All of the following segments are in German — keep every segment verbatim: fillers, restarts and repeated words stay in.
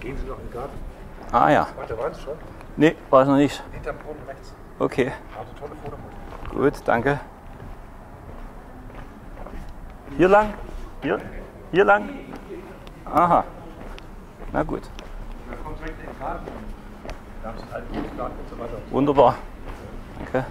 Gehen Sie noch in den Garten? Ah ja. Warte, waren Sie schon? Nee, war ich noch nicht. Hinterm Boden rechts. Okay. Also tolle Fotomotor. Gut, danke. Hier lang? Hier? Hier lang? Aha. Na gut. Dann kommt direkt in den Garten. Da haben Sie einen alten Garten und so weiter. Wunderbar. Danke.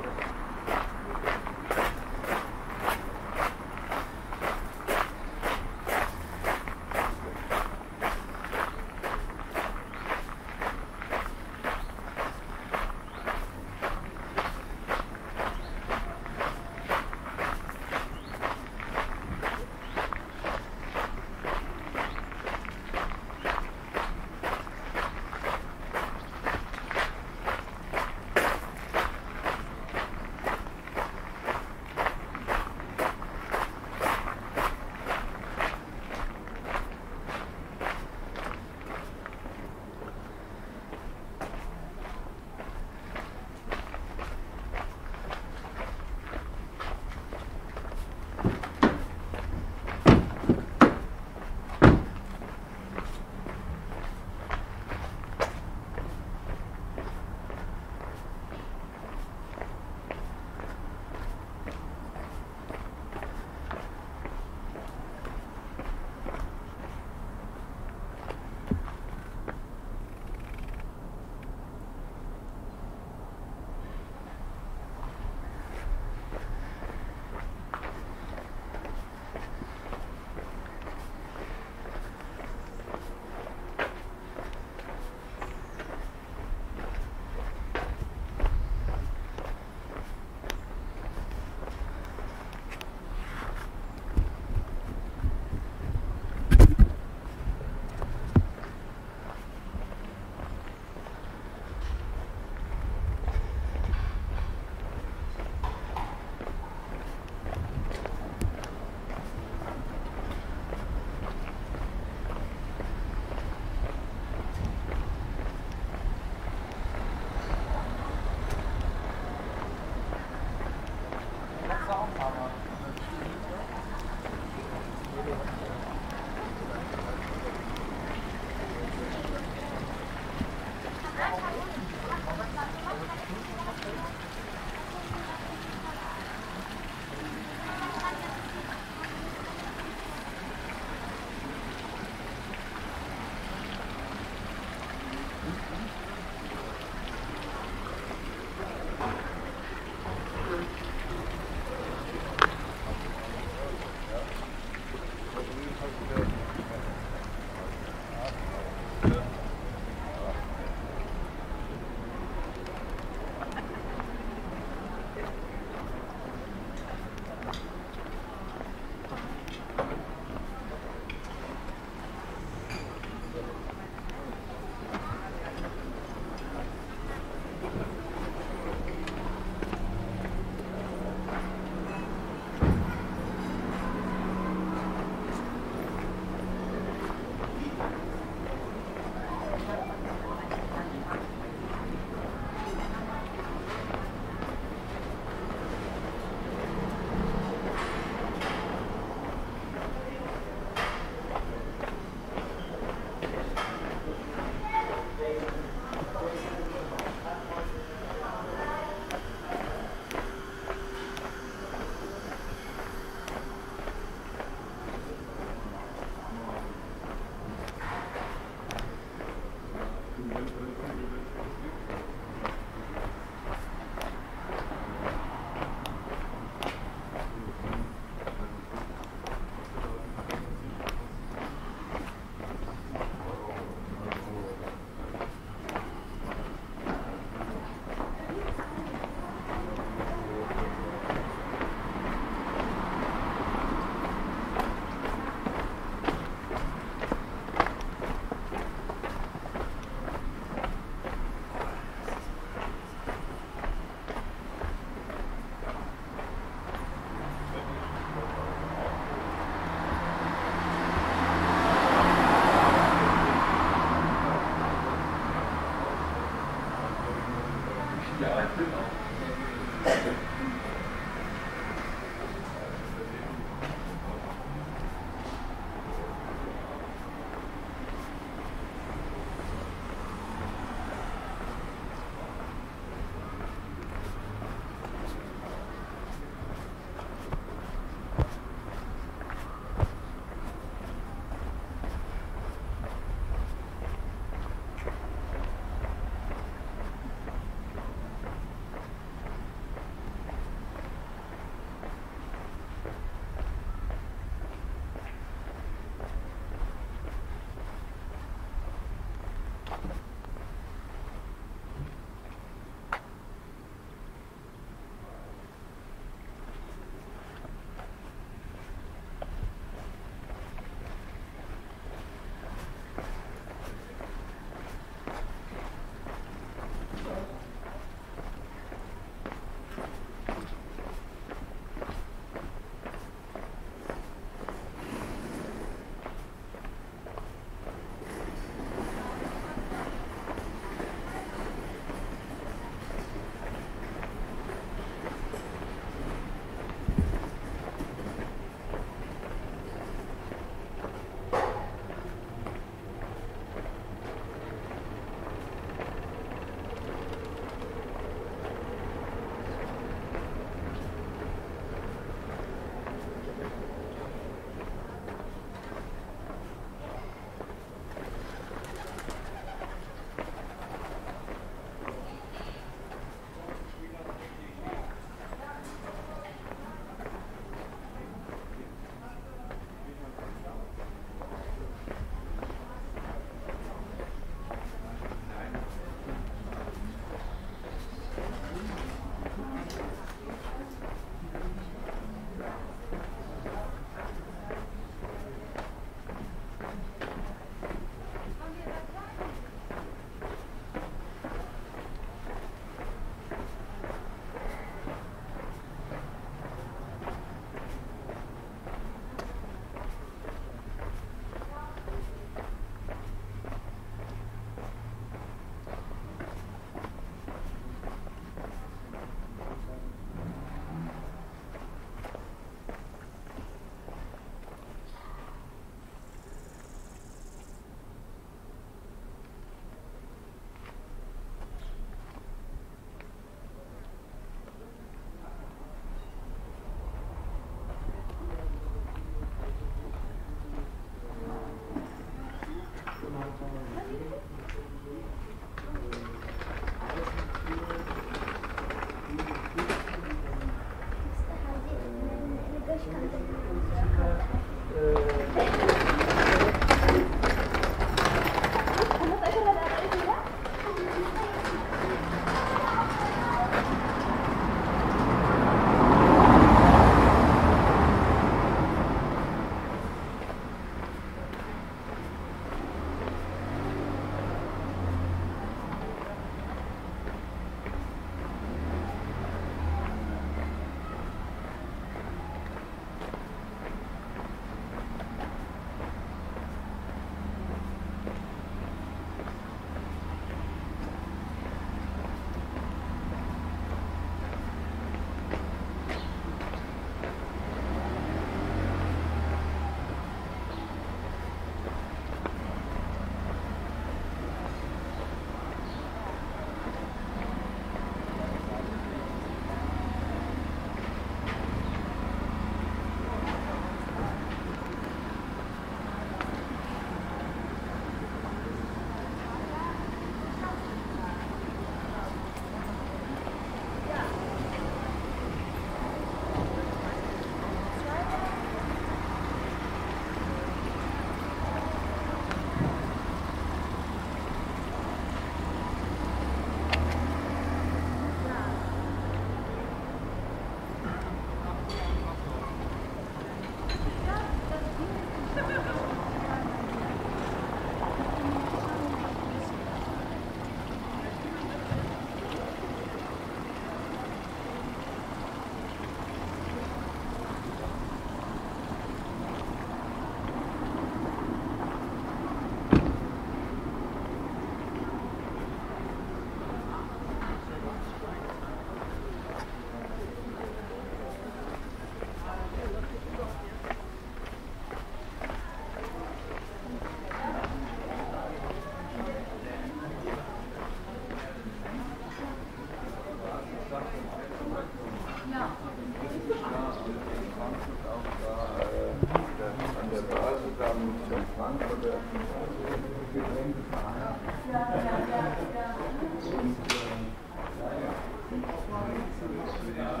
Bitte.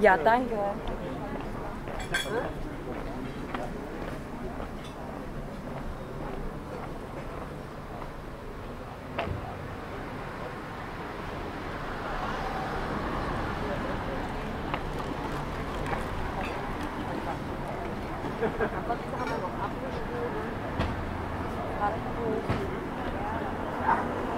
Ja, danke. Ansonsten haben wir noch Apfelstühle, Apfelstühle.